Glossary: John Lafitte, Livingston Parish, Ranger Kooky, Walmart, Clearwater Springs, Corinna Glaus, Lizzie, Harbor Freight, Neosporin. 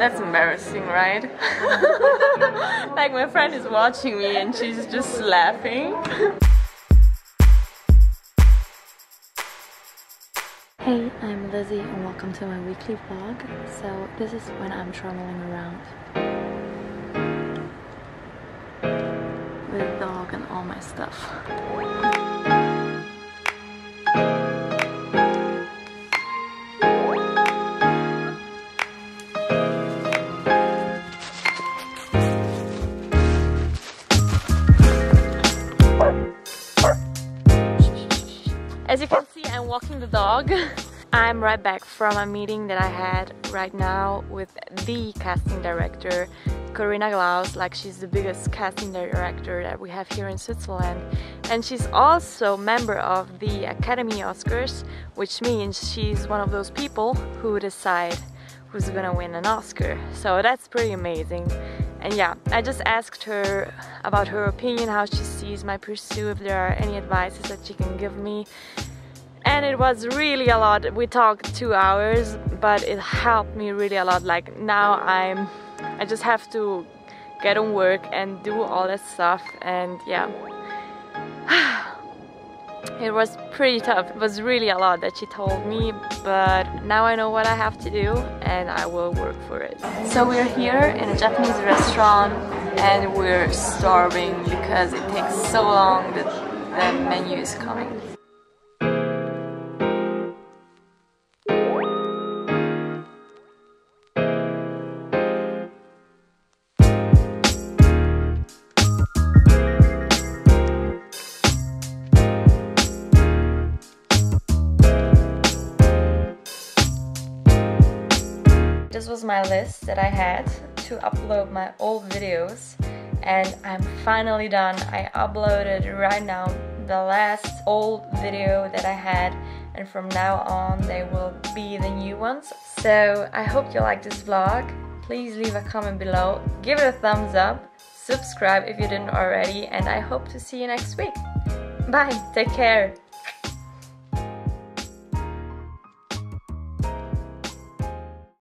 That's embarrassing, right? Like, my friend is watching me and she's just laughing. Hey, I'm Lizzie and welcome to my weekly vlog. So this is when I'm traveling around with a dog and all my stuff. As you can see, I'm walking the dog. I'm right back from a meeting that I had right now with the casting director, Corinna Glaus. Like, she's the biggest casting director that we have here in Switzerland, and she's also member of the Academy Oscars, which means she's one of those people who decide who's gonna win an Oscar. So that's pretty amazing. And yeah, I just asked her about her opinion, how she sees my pursuit, if there are any advices that she can give me. And it was really a lot. We talked 2 hours, but it helped me really a lot. Like, now I just have to get on work and do all that stuff, and yeah. It was pretty tough. It was really a lot that she told me, but now I know what I have to do and I will work for it. So we're here in a Japanese restaurant and we're starving because it takes so long that the menu is coming. This was my list that I had to upload my old videos, and I'm finally done. I uploaded right now the last old video that I had, and from now on they will be the new ones. So I hope you like this vlog. Please leave a comment below, give it a thumbs up, subscribe if you didn't already, and I hope to see you next week. Bye, take care!